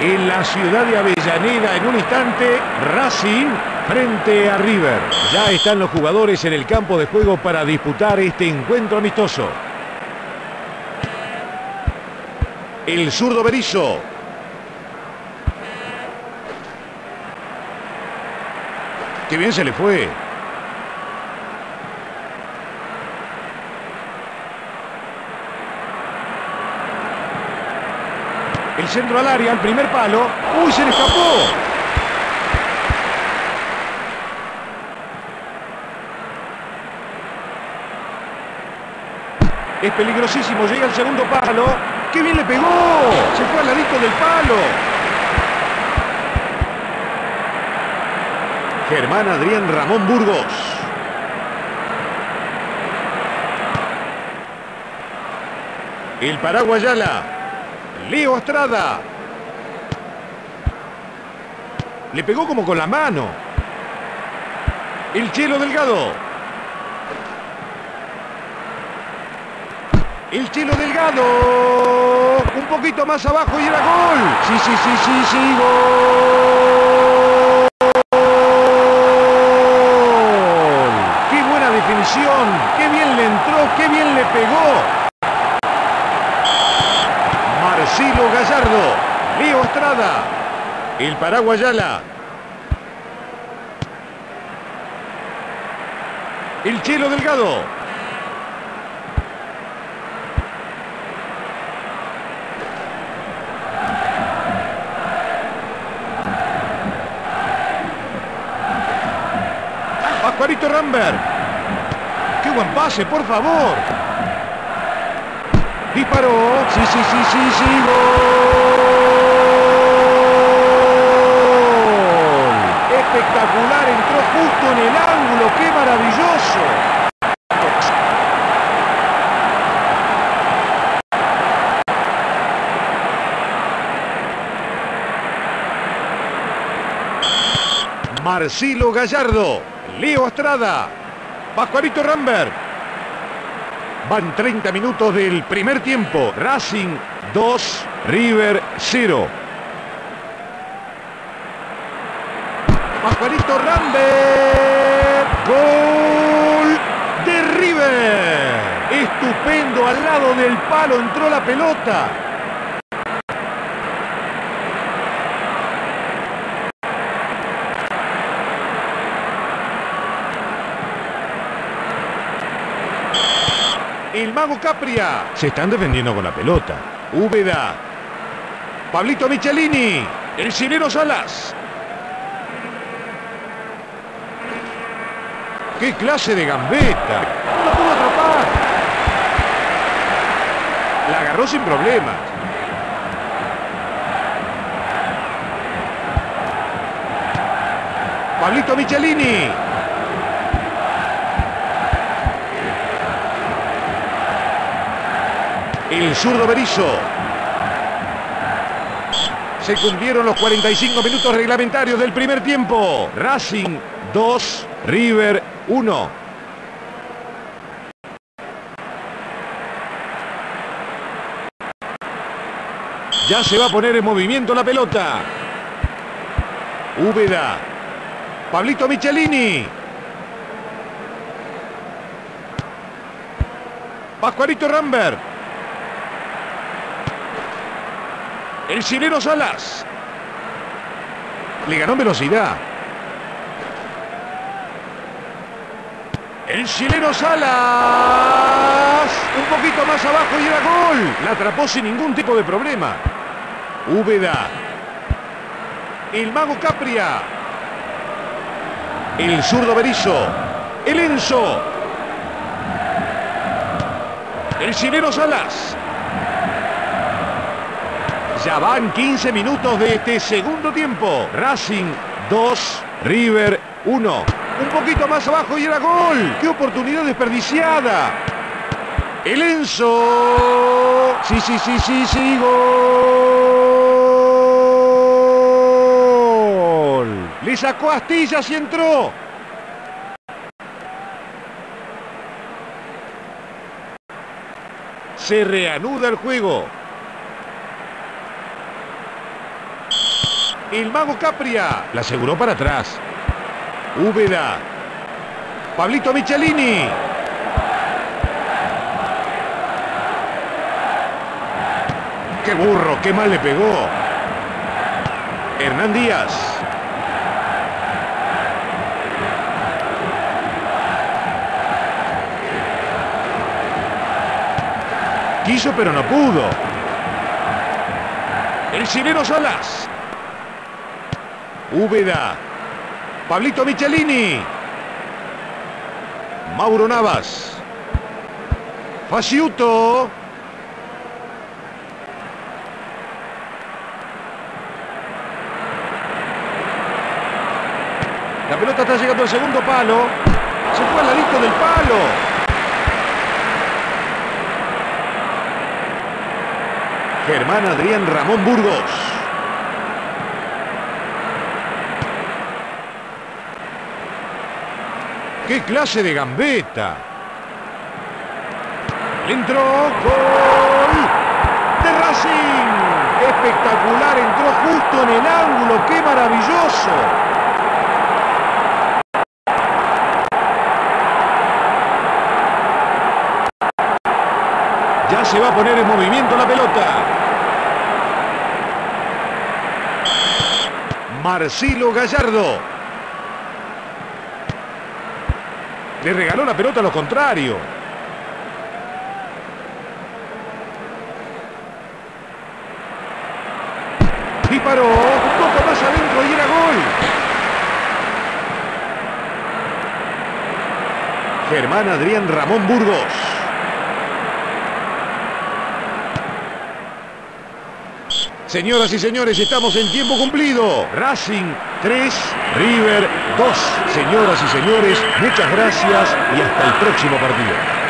en la ciudad de Avellaneda. En un instante, Racing frente a River. Ya están los jugadores en el campo de juego para disputar este encuentro amistoso. El zurdo Berizzo. Qué bien se le fue. El centro al área, el primer palo. ¡Uy, se le escapó! Es peligrosísimo, llega el segundo palo. ¡Qué bien le pegó! Se fue al ladito del palo. Germán Adrián Ramón Burgos. El paraguayala. Leo Astrada. Le pegó como con la mano. El Chelo Delgado. El Chelo Delgado. Un poquito más abajo y era gol. Sí, sí, sí, sí, sí, gol. Qué buena definición. Qué bien le entró, qué bien le pegó. Chilo Gallardo, Leo Astrada, el paraguayala, el Chelo Delgado, Pascualito Rambert. ¡Qué buen pase, por favor! Disparó, sí, sí, sí, sí, sí, gol. Espectacular, entró justo en el ángulo, qué maravilloso. Marcelo Gallardo, Leo Astrada, Pascualito Rambert. Van 30 minutos del primer tiempo. Racing 2, River 0. Pascualito Rambert. Gol de River. Estupendo, al lado del palo entró la pelota. El mago Capria. Se están defendiendo con la pelota. Úbeda. Pablito Michelini. El Sileno Salas. ¡Qué clase de gambeta! ¡No lo pudo atrapar! La agarró sin problemas. Pablito Michelini. El zurdo Berizzo. Se cumplieron los 45 minutos reglamentarios del primer tiempo. Racing 2, River 1. Ya se va a poner en movimiento la pelota. Úbeda. Pablito Michelini. Pascualito Rambert. El Sileno Salas. Le ganó en velocidad. El Sileno Salas. Un poquito más abajo y era gol. La atrapó sin ningún tipo de problema. Úbeda. El mago Capria. El zurdo Berizzo. El Enzo. El Sileno Salas. Ya van 15 minutos de este segundo tiempo. Racing 2, River 1. Un poquito más abajo y era gol. ¡Qué oportunidad desperdiciada! El Enzo. Sí, sí, sí, sí, sí, gol. Le sacó astillas y entró. Se reanuda el juego. El mago Capria. La aseguró para atrás. Úbeda. Pablito Michelini. ¡Qué burro! ¡Qué mal le pegó! Hernán Díaz. Quiso pero no pudo. El Sileno Salas. Úbeda. Pablito Michelini. Mauro Navas. Fasciuto. La pelota está llegando al segundo palo. Se fue al ladito del palo. Germán Adrián Ramón Burgos. ¡Qué clase de gambeta! Entró. ¡Gol! ¡Terracín! Espectacular, entró justo en el ángulo. ¡Qué maravilloso! Ya se va a poner en movimiento la pelota. Marcelo Gallardo. Le regaló la pelota a lo contrario. Disparó. Un poco más adentro y era gol. Germán Adrián Ramón Burgos. Señoras y señores, estamos en tiempo cumplido. Racing 3, River 2. Señoras y señores, muchas gracias y hasta el próximo partido.